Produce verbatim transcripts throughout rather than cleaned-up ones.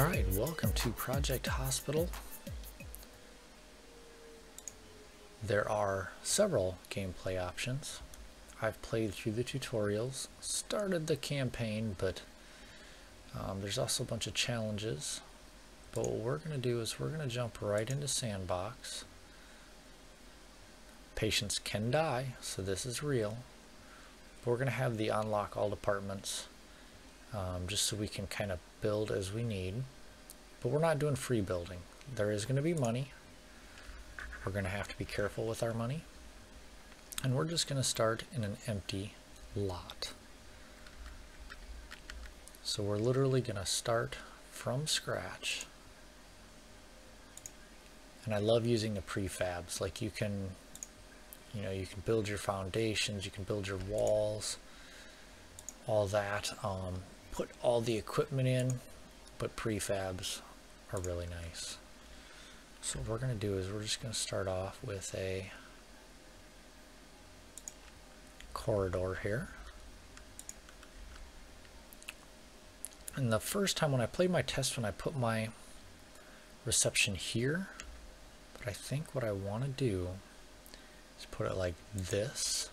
All right, welcome to Project Hospital. There are several gameplay options. I've played through the tutorials, started the campaign, but um, there's also a bunch of challenges. But what we're going to do is we're going to jump right into Sandbox. Patients can die, so this is real. But we're going to have the unlock all departments um, just so we can kind of build as we need. But we're not doing free building. There is going to be money. We're going to have to be careful with our money. And we're just going to start in an empty lot. So we're literally going to start from scratch. And I love using the prefabs. Like you can, you know, you can build your foundations, you can build your walls, all that. Um, put all the equipment in, but prefabs are really nice. So what we're going to do is we're just going to start off with a corridor here. And the first time when I played my test run, I put my reception here, but I think what I want to do is put it like this,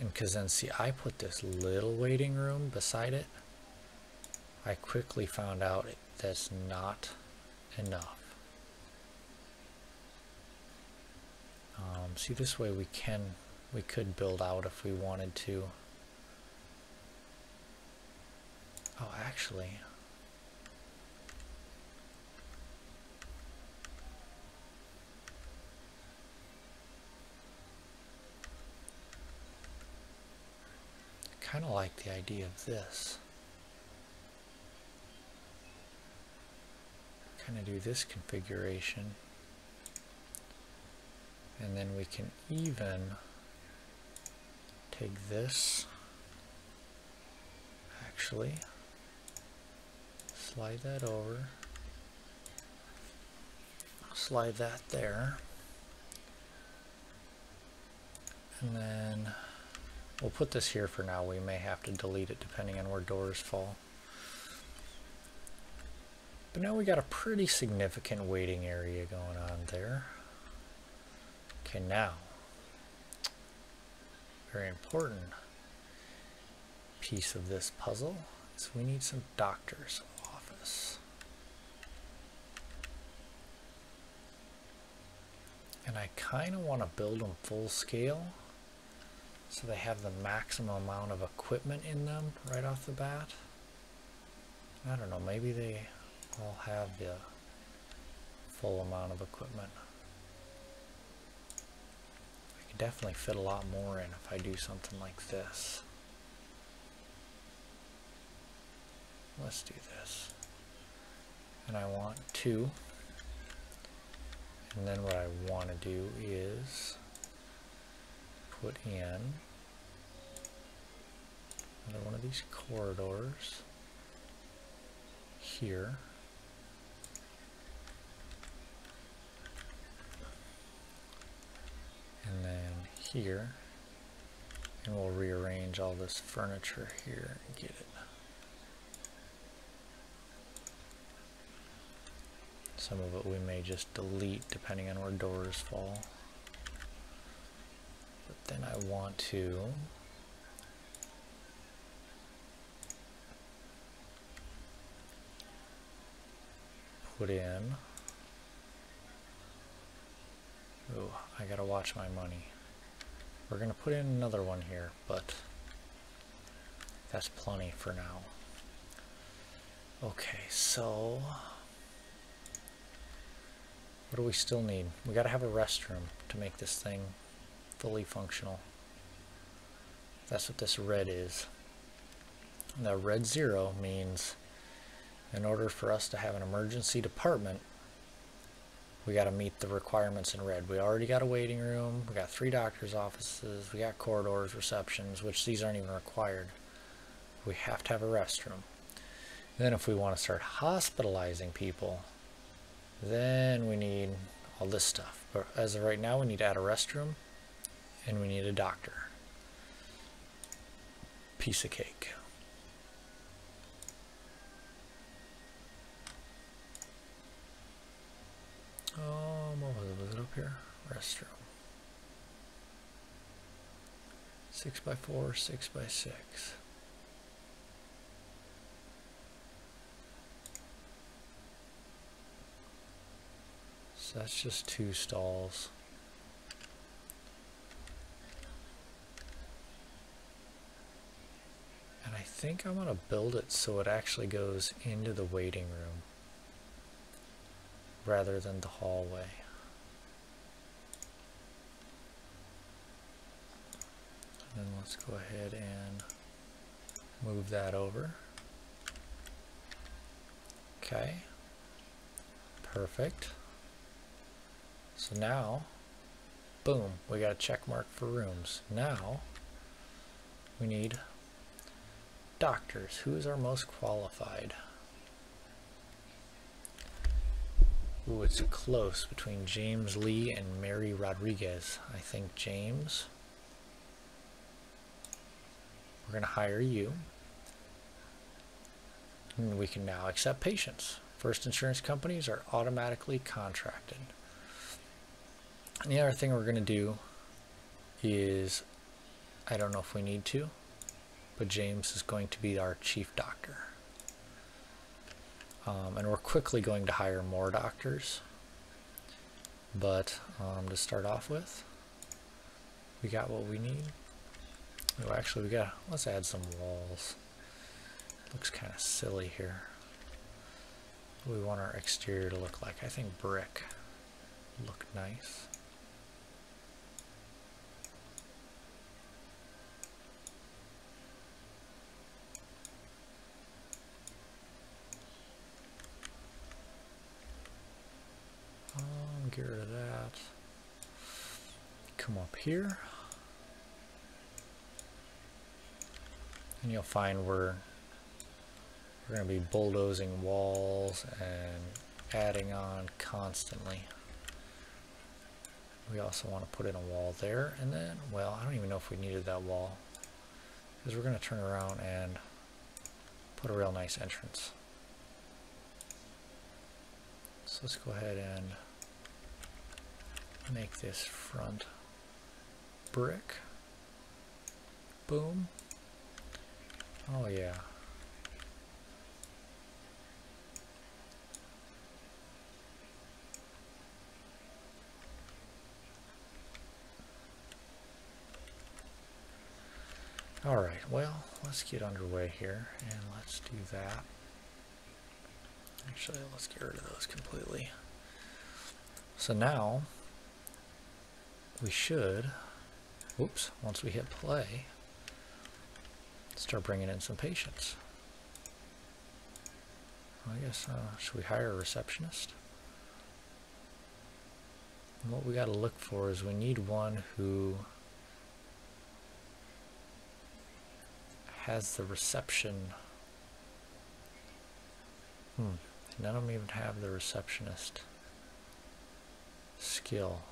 and because then see I put this little waiting room beside it. I quickly found out that's not enough. Um, see, this way we can we could build out if we wanted to. Oh, actually, I kind of like the idea of this. Kind of do this configuration, and then we can even take this, actually slide that over, slide that there, and then we'll put this here for now. We may have to delete it depending on where doors fall. But now we got a pretty significant waiting area going on there. Okay, now, very important piece of this puzzle is we need some doctors. And I kind of want to build them full scale so they have the maximum amount of equipment in them right off the bat. I don't know, maybe they all have the full amount of equipment. I could definitely fit a lot more in if I do something like this. Let's do this. And I want two. And then what I want to do is put in another one of these corridors here. And then here. And we'll rearrange all this furniture here and get it. Some of it we may just delete depending on where doors fall. But then I want to put in, oh, I gotta watch my money. We're gonna put in another one here, but that's plenty for now. Okay, so what do we still need? We gotta have a restroom to make this thing fully functional. That's what this red is. Now red zero means in order for us to have an emergency department, we gotta meet the requirements in red. We already got a waiting room, we got three doctor's offices, we got corridors, receptions, which these aren't even required. We have to have a restroom. And then if we wanna start hospitalizing people, then we need all this stuff. But as of right now, we need to add a restroom and we need a doctor. Piece of cake. Um, what was it? Was it up here? Restroom. Six by four, six by six. So that's just two stalls. And I think I'm gonna build it so it actually goes into the waiting room rather than the hallway. And then let's go ahead and move that over. Okay, perfect. So now, boom, we got a check mark for rooms. Now we need doctors. Who is our most qualified? Ooh, it's close between James Lee and Mary Rodriguez. I think James. We're going to hire you. And we can now accept patients. First insurance companies are automatically contracted. And the other thing we're going to do is, I don't know if we need to, but James is going to be our chief doctor. Um, and we're quickly going to hire more doctors. But um, to start off with, we got what we need. Oh, actually, we got, let's add some walls. Looks kind of silly here. What do we want our exterior to look like? I think brick would look nice. Um, get rid of that. Come up here. And you'll find we're, we're going to be bulldozing walls and adding on constantly. We also want to put in a wall there, and then, well, I don't even know if we needed that wall, because we're going to turn around and put a real nice entrance. So let's go ahead and make this front brick. Boom. Oh yeah. All right, well, let's get underway here and let's do that. Actually, let's get rid of those completely. So now we should, oops, once we hit play, start bringing in some patients. I guess, uh, should we hire a receptionist? And what we got to look for is we need one who has the reception. Hmm, none of them even have the receptionist skill.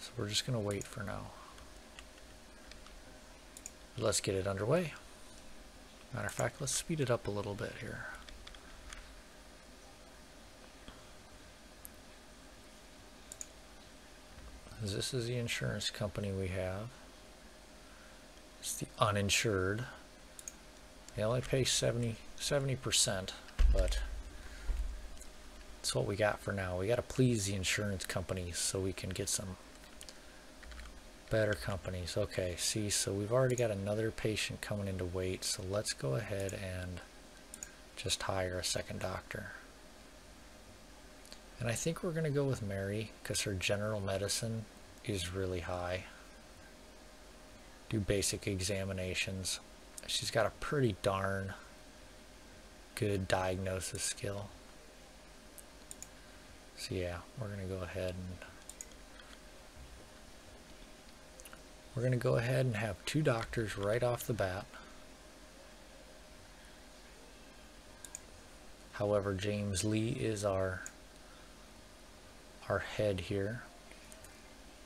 So we're just going to wait for now. Let's get it underway. Matter of fact, let's speed it up a little bit here. This is the insurance company we have. It's the uninsured. They only pay seventy percent, but that's what we got for now. We got to please the insurance companies so we can get some better companies. Okay, see, so we've already got another patient coming in to wait, so let's go ahead and just hire a second doctor. And I think we're going to go with Mary because her general medicine is really high. Do basic examinations. She's got a pretty darn good diagnosis skill. So yeah, we're going to go ahead and We're going to go ahead and have two doctors right off the bat. However, James Lee is our, our head here.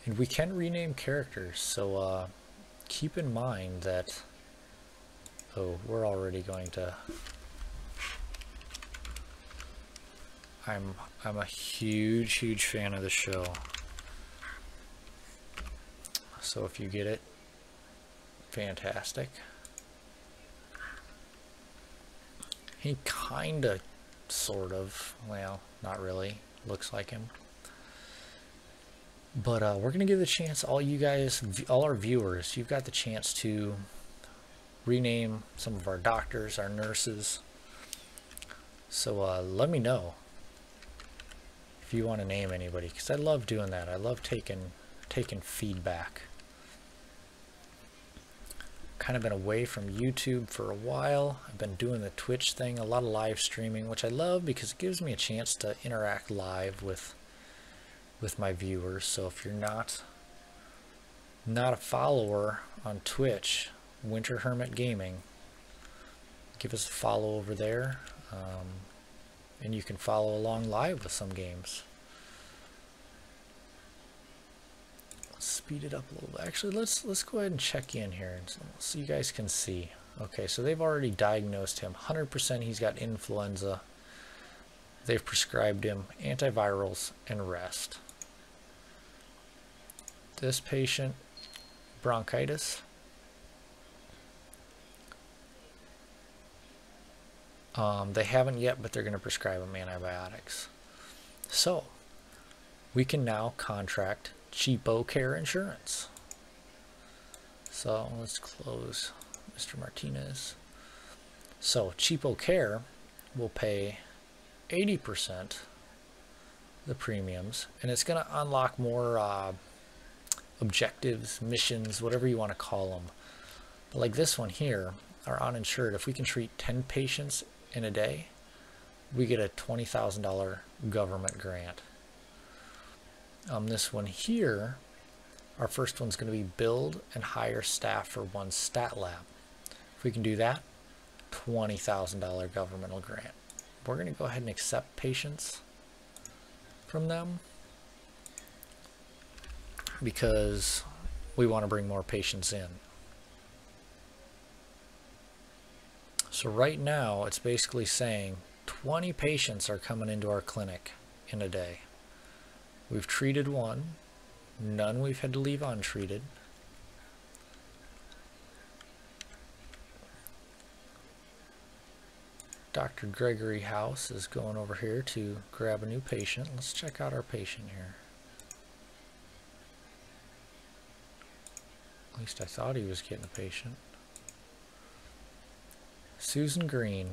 And we can rename characters, so uh, keep in mind that... Oh, we're already going to... I'm I'm a huge huge fan of the show. So if you get it, fantastic. He kinda sort of, well, not really, looks like him. But uh, we're gonna give the chance, all you guys, all our viewers, you've got the chance to rename some of our doctors, our nurses. So uh, let me know if you want to name anybody, because I love doing that. I love taking taking feedback. Kind of been away from YouTube for a while. I've been doing the Twitch thing, a lot of live streaming, which I love because it gives me a chance to interact live with with my viewers. So if you're not not a follower on Twitch, Winter Hermit Gaming, give us a follow over there. Um, and you can follow along live with some games. Let's speed it up a little bit. Actually, let's let's go ahead and check in here so you guys can see. Okay, so they've already diagnosed him. one hundred percent he's got influenza. They've prescribed him antivirals and rest. This patient, bronchitis. Um, they haven't yet, but they're going to prescribe them antibiotics. So we can now contract cheapo care insurance. So let's close Mister Martinez. So cheapo care will pay eighty percent the premiums, and it's going to unlock more uh, objectives, missions, whatever you want to call them. But like this one here, our uninsured, if we can treat ten patients in a day, we get a twenty thousand dollar government grant. Um, this one here, our first one's going to be build and hire staff for one stat lab. If we can do that, twenty thousand dollar governmental grant. We're going to go ahead and accept patients from them because we want to bring more patients in. So right now, it's basically saying twenty patients are coming into our clinic in a day. We've treated one, none we've had to leave untreated. Doctor Gregory House is going over here to grab a new patient. Let's check out our patient here. At least I thought he was getting a patient. Susan Green,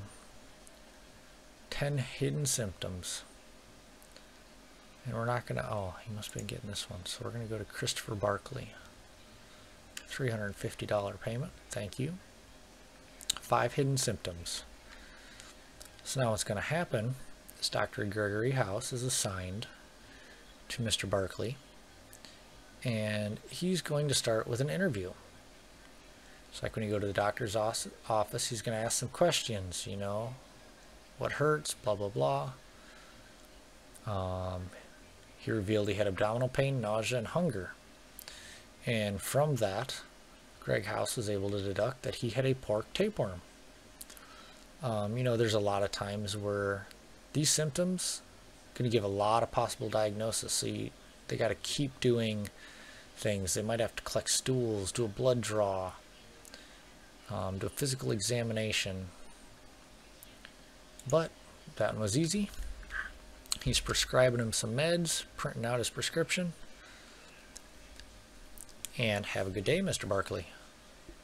ten hidden symptoms. And we're not gonna, oh, he must be getting this one. So we're gonna go to Christopher Barkley. three hundred fifty dollar payment, thank you. Five hidden symptoms. So now what's gonna happen is Doctor Gregory House is assigned to Mister Barkley, and he's going to start with an interview. It's like when you go to the doctor's office, he's going to ask some questions, you know, what hurts, blah, blah, blah. Um, he revealed he had abdominal pain, nausea, and hunger. And from that, Greg House was able to deduct that he had a pork tapeworm. Um, you know, there's a lot of times where these symptoms are going to give a lot of possible diagnosis. So you, they got to keep doing things. They might have to collect stools, do a blood draw. Um, do a physical examination, but that one was easy. He's prescribing him some meds, printing out his prescription, and have a good day, Mister Barkley.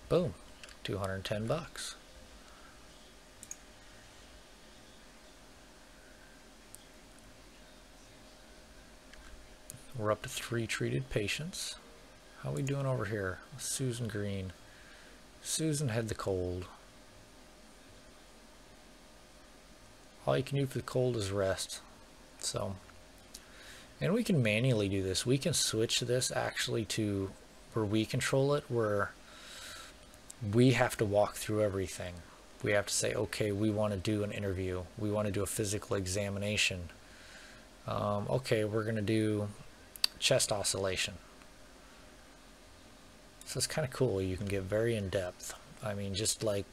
Boom, two hundred ten bucks. We're up to three treated patients. How are we doing over here? Susan Green. Susan had the cold. All you can do for the cold is rest. So, and we can manually do this. We can switch this actually to where we control it, where we have to walk through everything. We have to say, okay, we want to do an interview. We want to do a physical examination. Um, okay, we're going to do chest oscillation. So it's kind of cool. You can get very in-depth. I mean, just like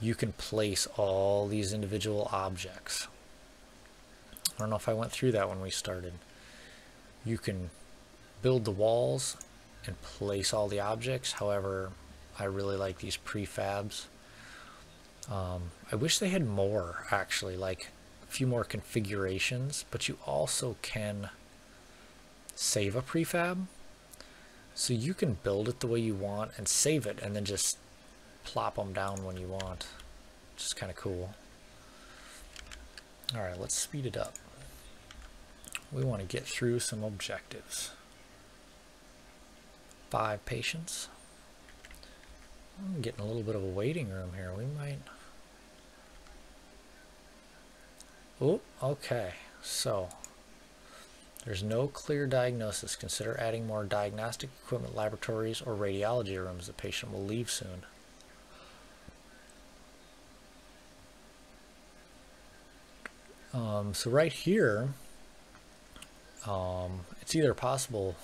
you can place all these individual objects. I don't know if I went through that when we started. You can build the walls and place all the objects. However, I really like these prefabs. Um, I wish they had more, actually, like a few more configurations, but you also can save a prefab. So you can build it the way you want and save it and then just plop them down when you want, which is kind of cool. All right, let's speed it up. We want to get through some objectives. Five patients. I'm getting a little bit of a waiting room here. We might... Oh, okay. So, there's no clear diagnosis. Consider adding more diagnostic equipment, laboratories, or radiology rooms. The patient will leave soon. Um, so right here, um, it's either possible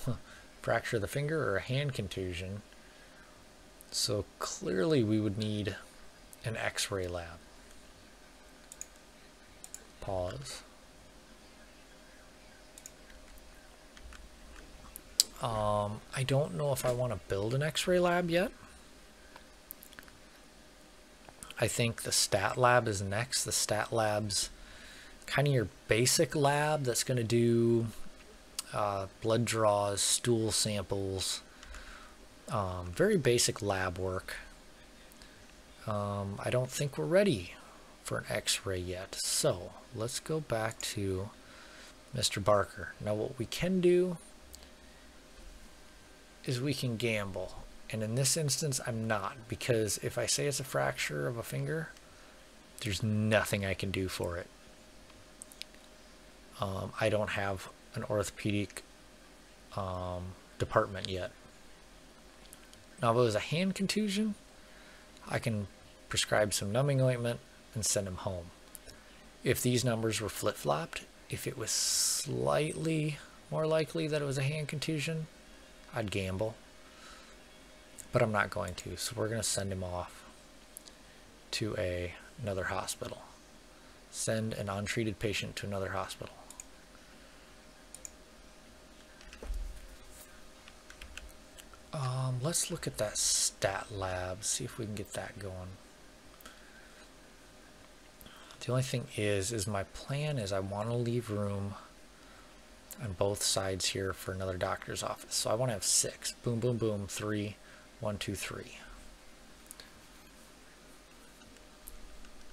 fracture of the finger or a hand contusion. So clearly we would need an x-ray lab. Pause. Um, I don't know if I want to build an x-ray lab yet. I think the stat lab is next. The stat lab's kind of your basic lab that's going to do uh, blood draws, stool samples, Um, very basic lab work. Um, I don't think we're ready for an x-ray yet. So let's go back to Mister Barker. Now what we can do is we can gamble. And in this instance, I'm not, because if I say it's a fracture of a finger, there's nothing I can do for it. Um, I don't have an orthopedic um, department yet. Now, if it was a hand contusion, I can prescribe some numbing ointment and send him home. If these numbers were flip-flopped, if it was slightly more likely that it was a hand contusion, I'd gamble. But I'm not going to, so we're going to send him off to a, another hospital. Send an untreated patient to another hospital. Um, let's look at that stat lab, see if we can get that going. The only thing is, is my plan is I want to leave room on both sides here for another doctor's office. So I want to have six. Boom, boom, boom, three, one, two, three.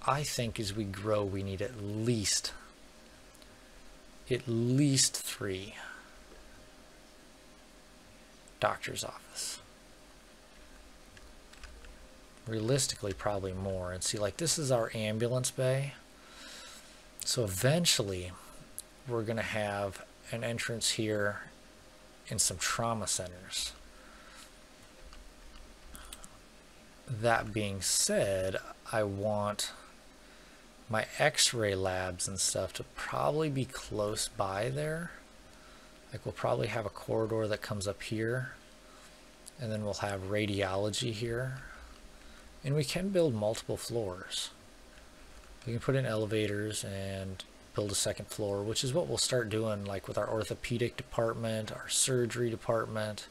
I think as we grow, we need at least, at least three doctor's office. Realistically, probably more. And see, like, this is our ambulance bay. So eventually we're gonna have an entrance here and some trauma centers. That being said, I want my x-ray labs and stuff to probably be close by there. Like, we'll probably have a corridor that comes up here, and then we'll have radiology here. And we can build multiple floors. We can put in elevators and build a second floor, which is what we'll start doing, like with our orthopedic department, our surgery department,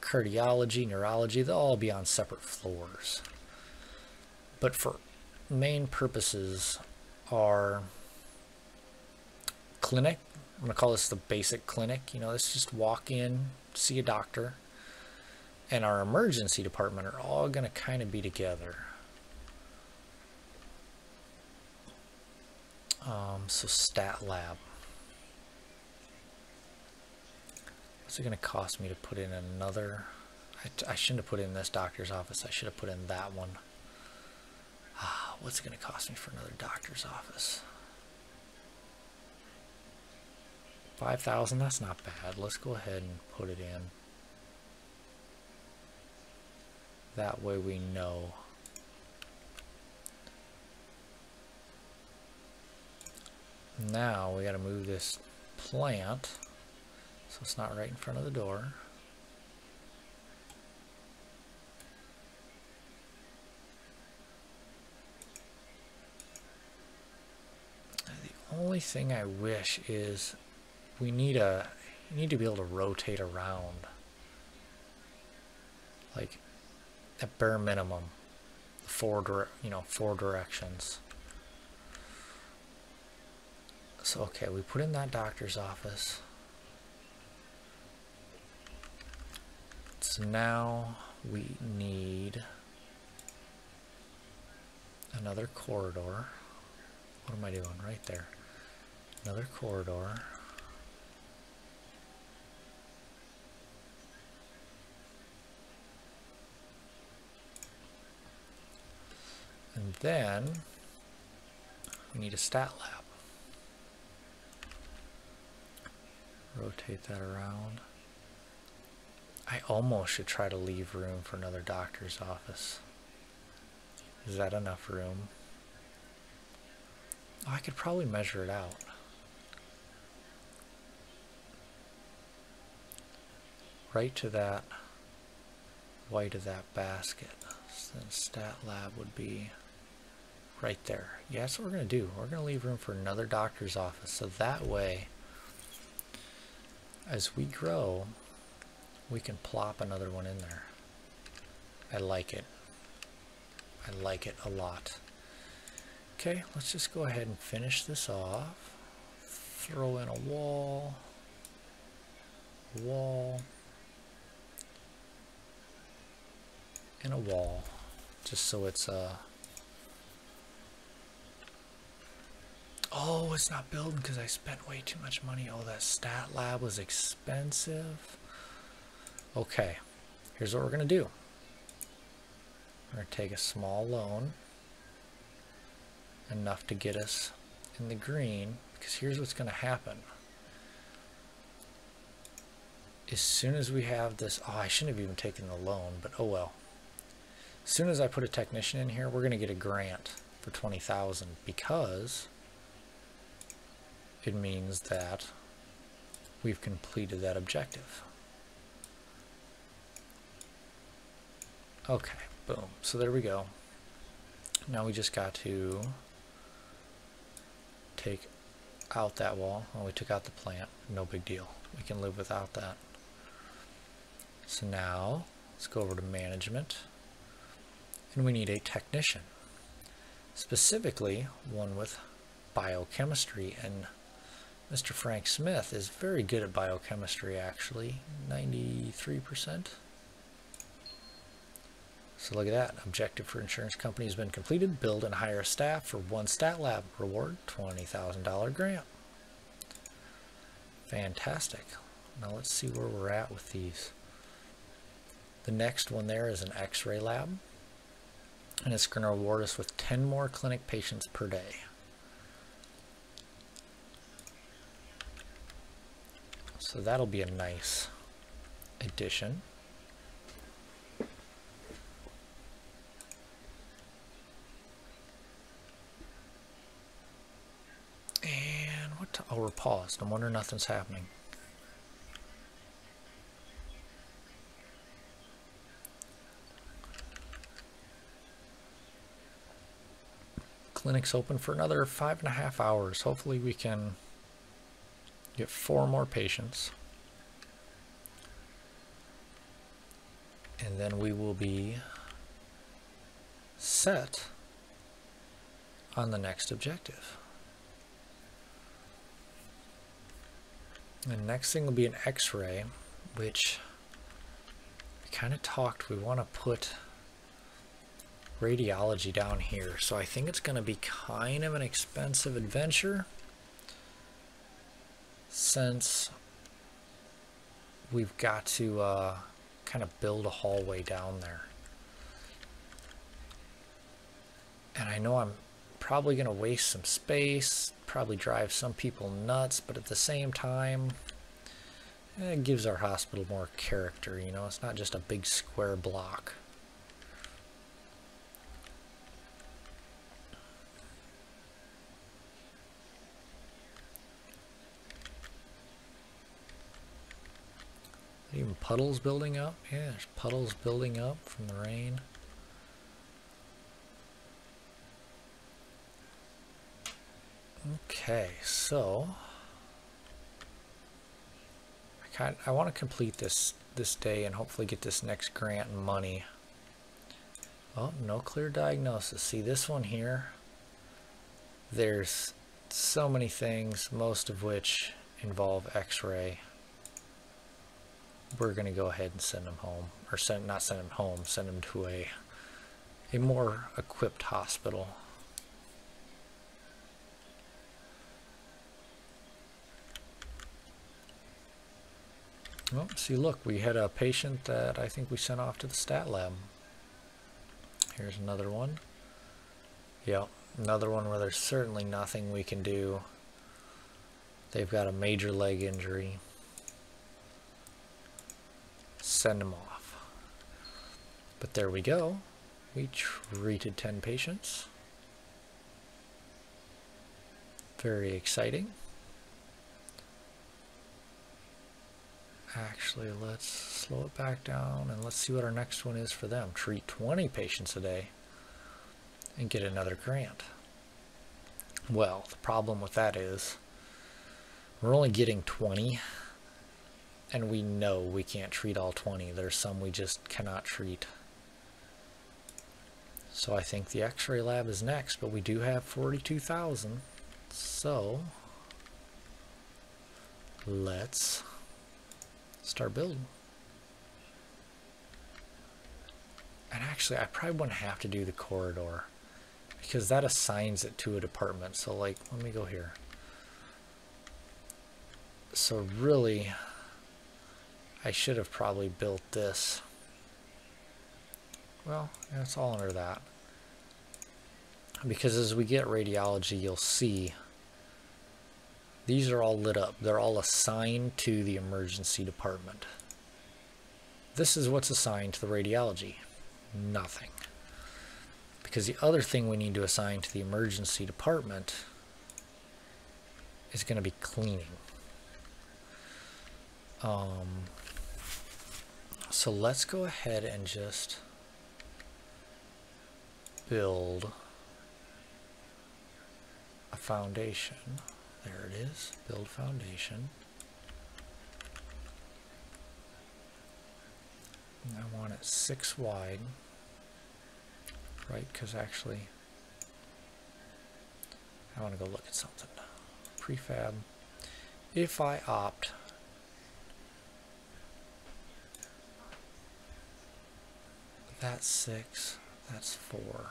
cardiology, neurology. They'll all be on separate floors. But for main purposes, our clinic, I'm going to call this the basic clinic. You know, let's just walk in, see a doctor, and our emergency department are all going to kind of be together. Um, so stat lab. What's it going to cost me to put in another? I, I shouldn't have put in this doctor's office. I should have put in that one. Ah, what's it going to cost me for another doctor's office? five thousand, that's not bad. Let's go ahead and put it in. That way we know. Now we gotta move this plant so it's not right in front of the door. The only only thing I wish is we need a you need to be able to rotate around, like at bare minimum, the four dire you know four directions. So okay, we put in that doctor's office. So now we need another corridor. What am I doing right there? Another corridor. And then we need a stat lab. Rotate that around. I almost should try to leave room for another doctor's office. Is that enough room? Oh, I could probably measure it out. Right to that, white of that basket. So then stat lab would be right there. Yeah, that's what we're gonna do. We're gonna leave room for another doctor's office. So that way, as we grow, we can plop another one in there. I like it. I like it a lot. Okay, let's just go ahead and finish this off. Throw in a wall, wall, and a wall, just so it's a... Oh, it's not building because I spent way too much money. Oh, that stat lab was expensive. Okay, here's what we're gonna do. We're gonna take a small loan, enough to get us in the green, because here's what's gonna happen. As soon as we have this, oh, I shouldn't have even taken the loan, but oh well. As soon as I put a technician in here, we're gonna get a grant for twenty thousand dollars, because it means that we've completed that objective. Okay, boom. So there we go. Now we just got to take out that wall. Well, we took out the plant. No big deal. We can live without that. So now let's go over to management. And we need a technician. Specifically, one with biochemistry. And Mister Frank Smith is very good at biochemistry, actually. ninety-three percent. So look at that. Objective for insurance company has been completed. Build and hire staff for one stat lab. Reward twenty thousand dollar grant. Fantastic. Now let's see where we're at with these. The next one there is an x-ray lab. And it's going to reward us with ten more clinic patients per day. So that'll be a nice addition. Oh, we're paused. I wonder nothing's happening. Clinic's open for another five and a half hours. Hopefully we can get four more patients. And then we will be set on the next objective. The next thing will be an x-ray, which we kind of talked, we want to put radiology down here. So I think it's going to be kind of an expensive adventure, since we've got to uh, kind of build a hallway down there. And I know I'm probably going to waste some space, probably drive some people nuts, but at the same time, it gives our hospital more character, you know? It's not just a big square block. Even puddles building up? Yeah, there's puddles building up from the rain. Okay, so I kind I want to complete this this day and hopefully get this next grant money. Oh, no clear diagnosis. See this one here. There's so many things, most of which involve x-ray. We're gonna go ahead and send them home, or send not send them home, send them to a a more equipped hospital. Well, see, look, we had a patient that I think we sent off to the stat lab. Here's another one. Yep, another one where there's certainly nothing we can do. They've got a major leg injury. Send them off. But there we go. We treated ten patients. Very exciting. Actually, let's slow it back down and let's see what our next one is for them. Treat twenty patients a day and get another grant. Well, the problem with that is we're only getting twenty, and we know we can't treat all twenty. There's some we just cannot treat. So I think the x-ray lab is next, but we do have forty-two thousand. So let's start building. And actually, I probably wouldn't have to do the corridor because that assigns it to a department. So like, let me go here. So really, I should have probably built this. Well, it's all under that. Because as we get radiology, you'll see these are all lit up. They're all assigned to the emergency department. This is what's assigned to the radiology. Nothing. Because the other thing we need to assign to the emergency department is going to be cleaning. Um, so let's go ahead and just build a foundation. There it is. Build foundation. And I want it six wide, right? Because actually, I want to go look at something. Prefab. If I opt that's six, that's four.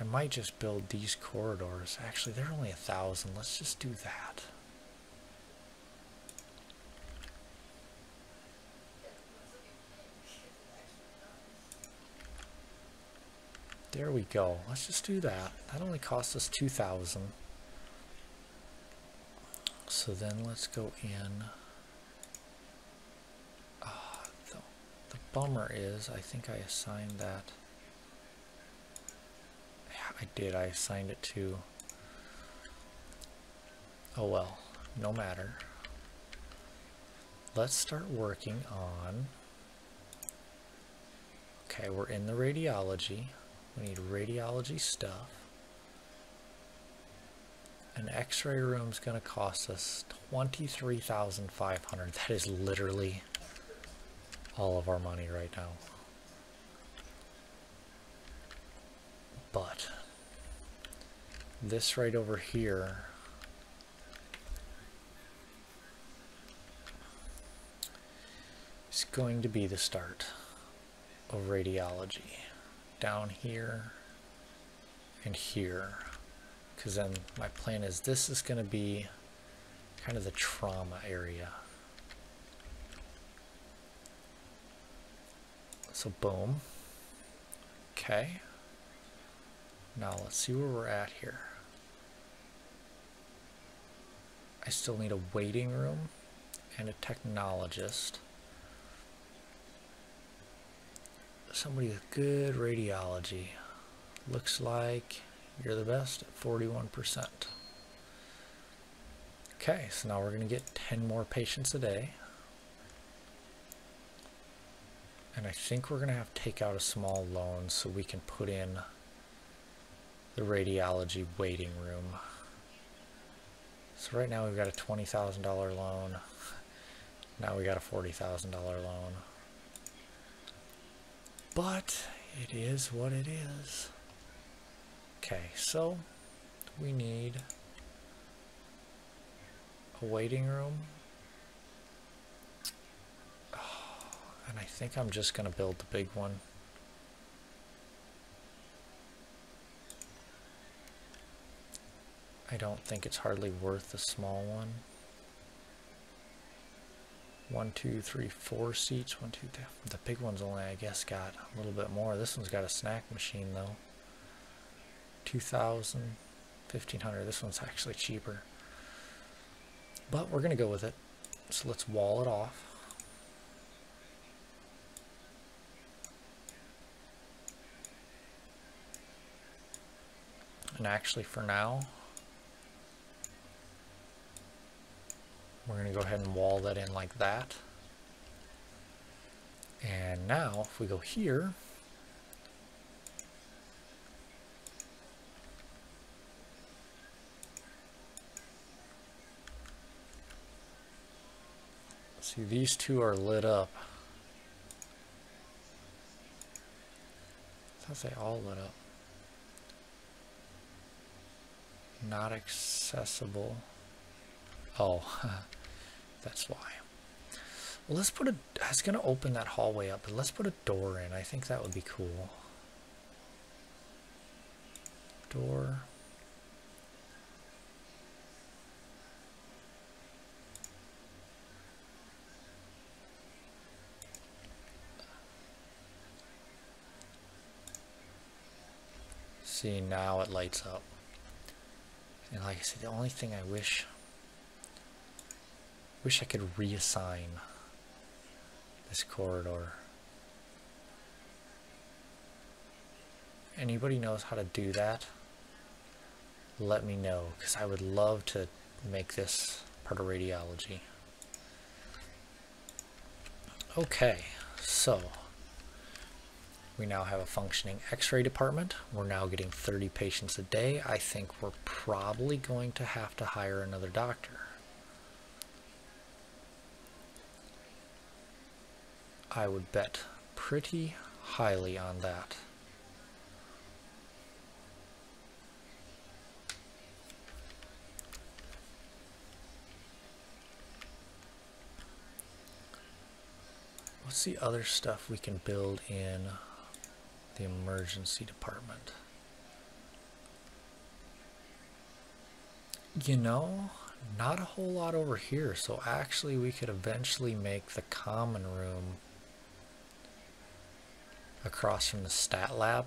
I might just build these corridors. Actually, they're only a thousand. Let's just do that. There we go. Let's just do that. That only cost us two thousand. So then let's go in. Bummer is, I think I assigned that. Yeah, I did. I assigned it to. Oh well, no matter. Let's start working on. Okay, we're in the radiology. We need radiology stuff. An x-ray room is going to cost us twenty-three thousand five hundred dollars. That is literally all of our money right now. But this right over here is going to be the start of radiology. Down here and here. Because then my plan is this is going to be kind of the trauma area. So boom. Okay. Now let's see where we're at here. I still need a waiting room and a technologist. Somebody with good radiology. Looks like you're the best at forty-one percent. Okay, so now we're going to get ten more patients a day. And I think we're going to have to take out a small loan so we can put in the radiology waiting room. So right now we've got a twenty thousand dollar loan. Now we got a forty thousand dollar loan. But it is what it is. Okay, so we need a waiting room. And I think I'm just going to build the big one. I don't think it's hardly worth the small one. One, two, three, four seats. One, two, three. The big one's only, I guess, got a little bit more. This one's got a snack machine, though. two thousand, fifteen hundred. This one's actually cheaper. But we're going to go with it. So let's wall it off. And actually, for now, we're going to go ahead and wall that in like that. And now, if we go here, see, these two are lit up. I thought they all lit up. Not accessible. Oh, that's why. Well, let's put a, I was going to open that hallway up, but let's put a door in. I think that would be cool. Door. See, now it lights up. And like I said, the only thing I wish, wish I could reassign this corridor. Anybody knows how to do that? Let me know, because I would love to make this part of radiology. Okay, so we now have a functioning x-ray department. We're now getting thirty patients a day. I think we're probably going to have to hire another doctor. I would bet pretty highly on that. What's the other stuff we can build in the emergency department? You know, not a whole lot over here, so actually we could eventually make the common room across from the stat lab.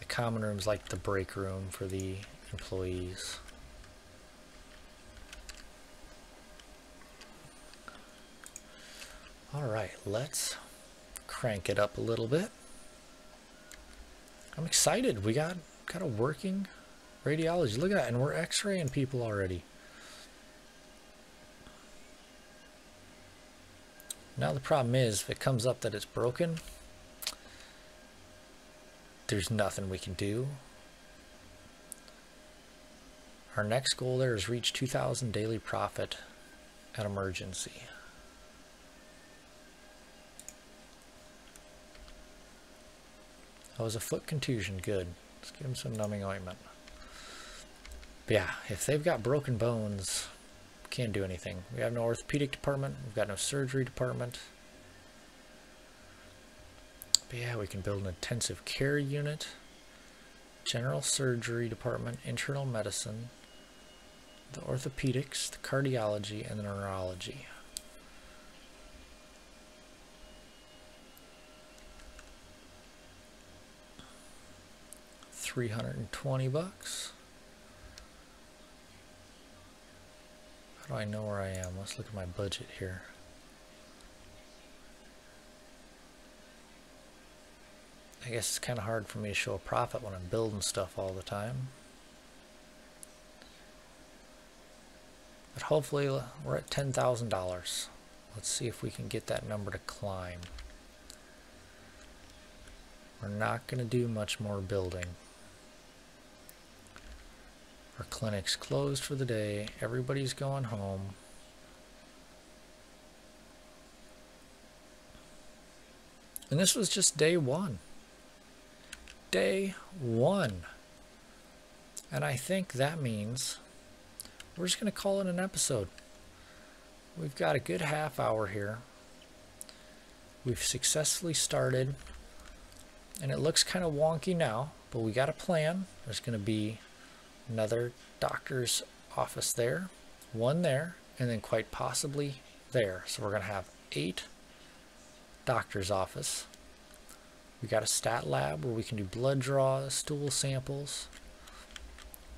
The common room is like the break room for the employees. Alright, let's crank it up a little bit. I'm excited. We got, got a working radiology. Look at that, and we're x-raying people already. Now the problem is, if it comes up that it's broken, there's nothing we can do. Our next goal there is reach two thousand daily profit at emergency. That was a foot contusion, good. Let's give them some numbing ointment. But yeah, if they've got broken bones, can't do anything. We have no orthopedic department. We've got no surgery department. But yeah, we can build an intensive care unit, general surgery department, internal medicine, the orthopedics, the cardiology, and the neurology. three hundred twenty bucks. How do I know where I am? Let's look at my budget here. I guess it's kind of hard for me to show a profit when I'm building stuff all the time. But hopefully we're at ten thousand dollars. Let's see if we can get that number to climb. We're not going to do much more building. Our clinic's closed for the day. Everybody's going home. And this was just day one. Day one. And I think that means we're just going to call it an episode. We've got a good half hour here. We've successfully started. And it looks kind of wonky now, but we got a plan. There's going to be another doctor's office there, one there, and then quite possibly there. So we're going to have eight doctor's office. We got a stat lab where we can do blood draws, stool samples.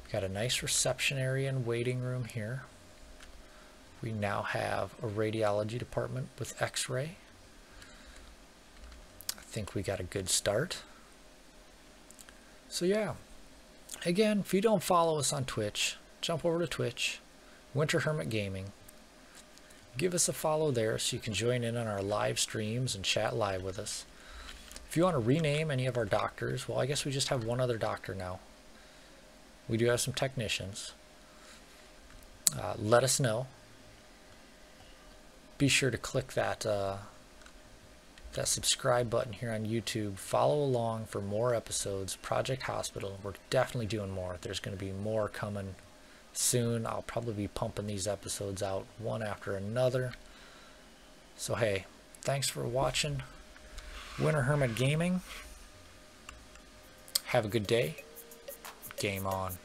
We got a nice reception area and waiting room here. We now have a radiology department with x-ray. I think we got a good start. So yeah. Again, if you don't follow us on Twitch, jump over to Twitch, Winter Hermit Gaming. Give us a follow there so you can join in on our live streams and chat live with us. If you want to rename any of our doctors, well, I guess we just have one other doctor now. We do have some technicians. Uh, let us know. Be sure to click that, uh, that subscribe button here on YouTube. Follow along for more episodes. Project Hospital. We're definitely doing more. There's going to be more coming soon. I'll probably be pumping these episodes out one after another. So hey, thanks for watching. Winter Hermit Gaming. Have a good day. Game on.